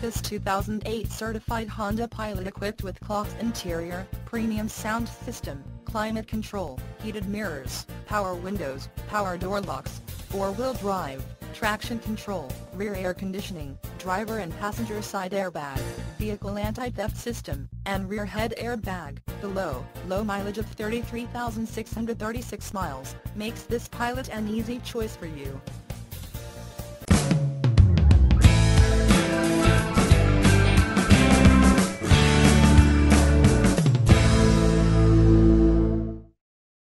This 2008 certified Honda Pilot equipped with cloth interior, premium sound system, climate control, heated mirrors, power windows, power door locks, four-wheel drive, traction control, rear air conditioning, driver and passenger side airbag, vehicle anti-theft system, and rear head airbag. The low mileage of 33,636 miles makes this Pilot an easy choice for you.